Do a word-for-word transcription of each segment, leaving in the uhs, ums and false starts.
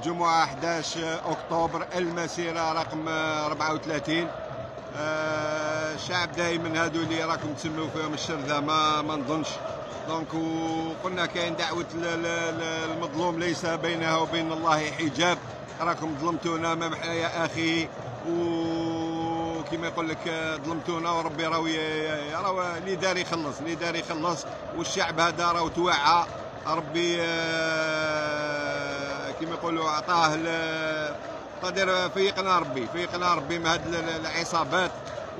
الجمعة أحد عشر أكتوبر المسيرة رقم أربعة وثلاثين. الشعب دائما هادو اللي راكم تسميو فيهم الشرذمة ما نظنش. دونك قلنا كاين دعوة المظلوم ليس بينها وبين الله حجاب، راكم ظلمتونا ما بحال يا أخي، وكما يقول لك ظلمتونا وربي راهو راه اللي دار يخلص اللي دار يخلص. والشعب هذا راهو توعى، ربي كما يقولوا عطاه قدر، فيقنا ربي فيقنا ربي من هاد العصابات.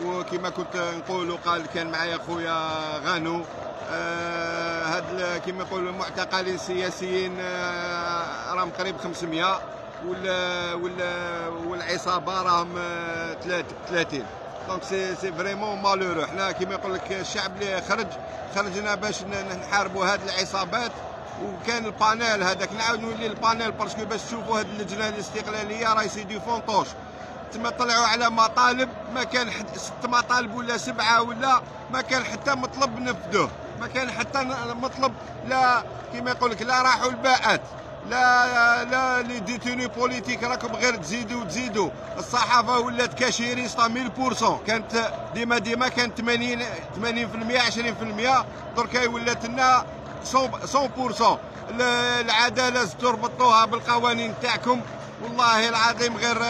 وكما كنت نقول قال كان معايا خويا غانو، هاد كما يقولوا المعتقلين السياسيين راهم قريب خمسمية ولا ولا والعصابه راهم ثلاثين. دونك سي سي فريمون مالورو. حنا كما يقول لك الشعب اللي خرج خرجنا باش نحاربوا هاد العصابات. وكان البانيل هذاك نعاود نولي البانيل باسكو باش تشوفوا هاد اللجنه الاستقلاليه راهي سي دي فونطوش، تما طلعوا على مطالب ما كان حد ست مطالب ولا سبعه ولا ما كان حتى مطلب نفذوه، ما كان حتى مطلب لا كما يقول لك لا راحوا الباءات لا لا لي ديتوني بوليتيك راكم غير تزيدوا تزيدوا. الصحافه ولات كاشيريستا مية بالمية، كانت ديما ديما كانت ثمانين ثمانين بالمية عشرين بالمية، دركا ولات لنا مية بالمية. العداله زدتوا ربطوها بالقوانين تاعكم، والله العظيم غير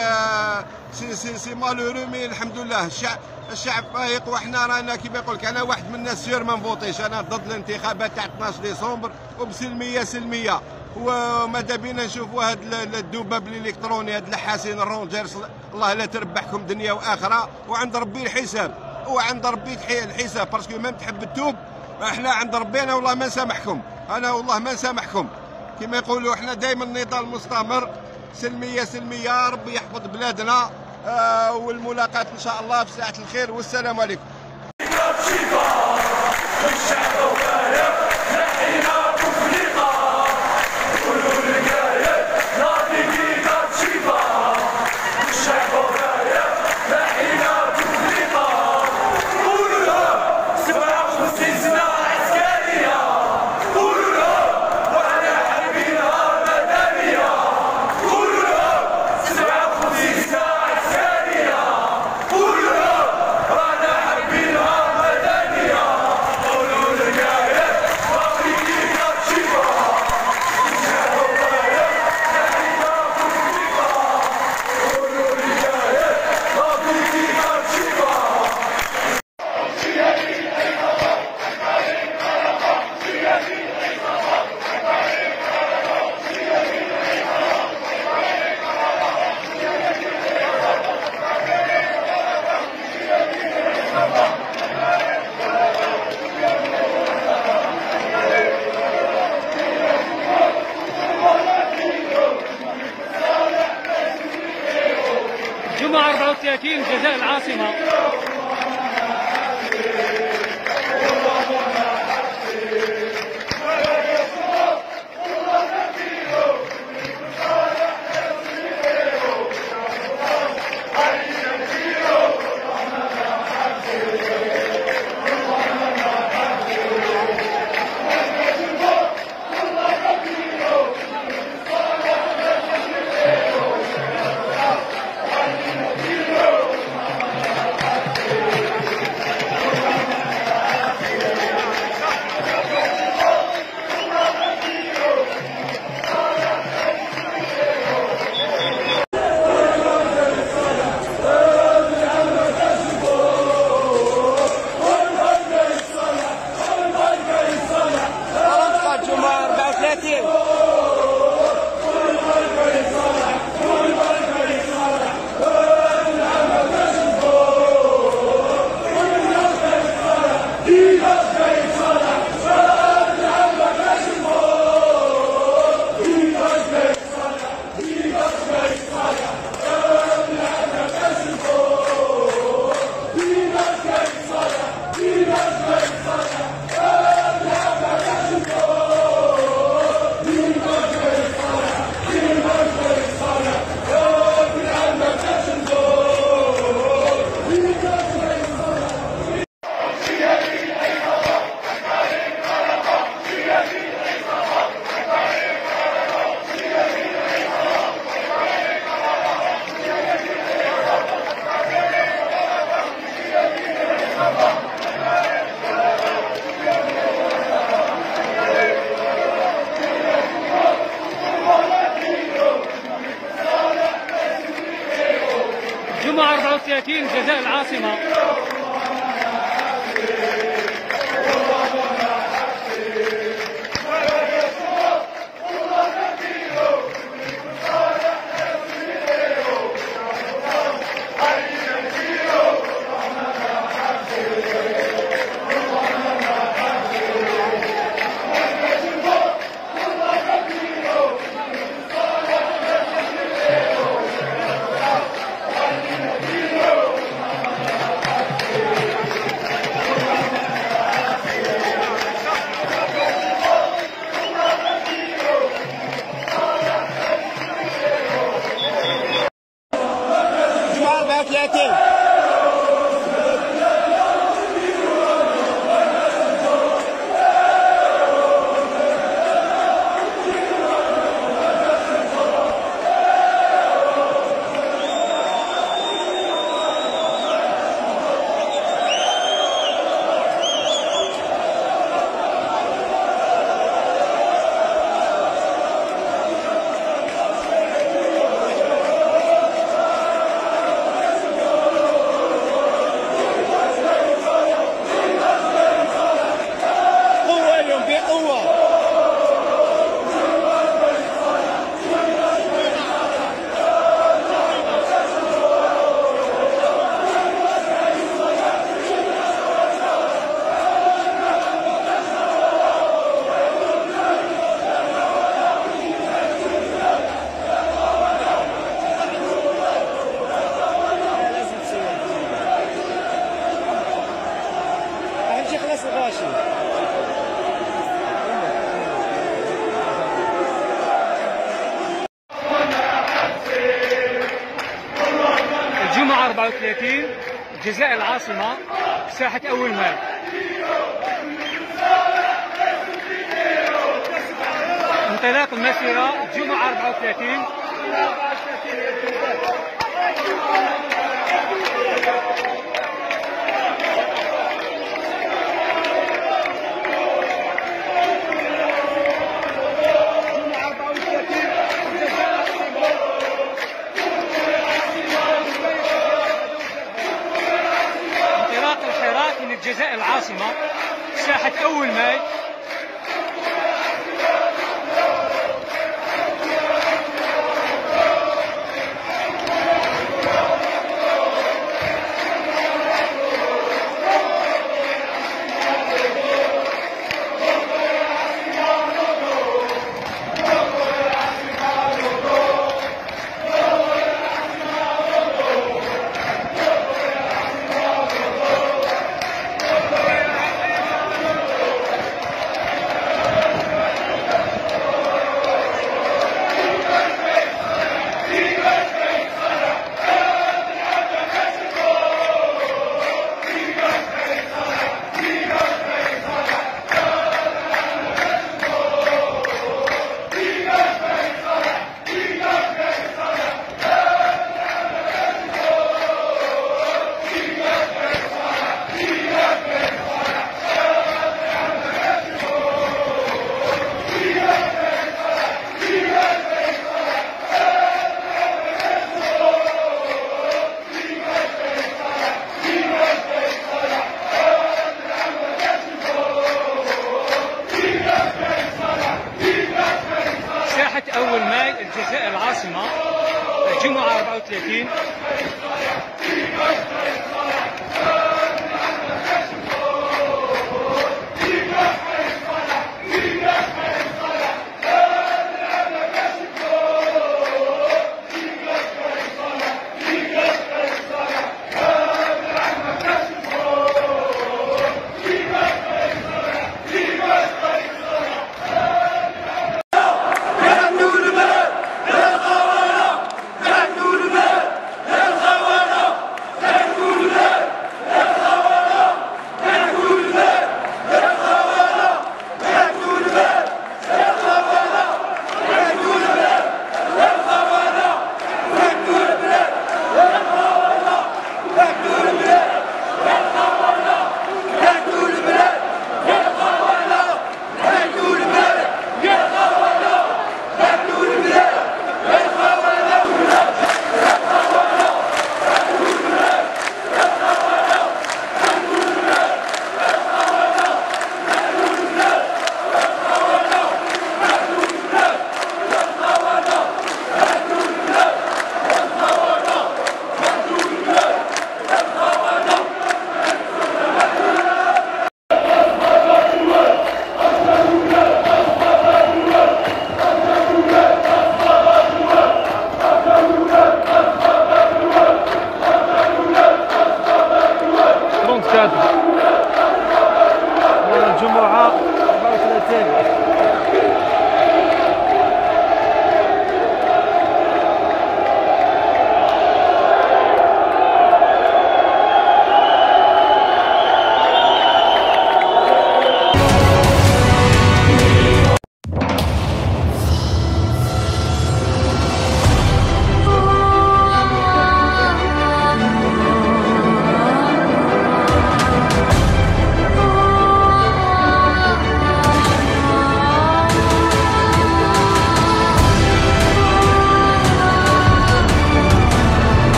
سي سي سي مالورو. مي الحمد لله الشعب الشعب فايق، وحنا رانا كيما يقول لك انا واحد من الناس سير ما نفوطيش، انا ضد الانتخابات تاع اثنا عشر ديسمبر وبسلميه سلميه. وماذا بينا نشوفوا هاد الذباب الالكتروني هاد الحاسين الرونجرز، الله لا تربحكم دنيا واخره، وعند ربي الحساب وعند ربي الحساب باسكو ميم تحب التوب احنا عند ربنا والله ما نسامحكم، انا والله ما نسامحكم. كما يقولوا احنا دائما نضال مستمر سلميه سلميه. ربي يحفظ بلادنا. آه والملاقات ان شاء الله في ساعه الخير، والسلام عليكم. جمعة أربعة وثلاثين جزائر العاصمة. Thank you. ساكنين جزائر العاصمة. الجمعة أربعة وثلاثين الجزائر العاصمة ساحة أول ماي. انطلاق المسيرة الجمعة أربعة وثلاثين. الجزائر العاصمة ساحة أول ماي. الجزائر العاصمة الجمعة أربعة وثلاثين.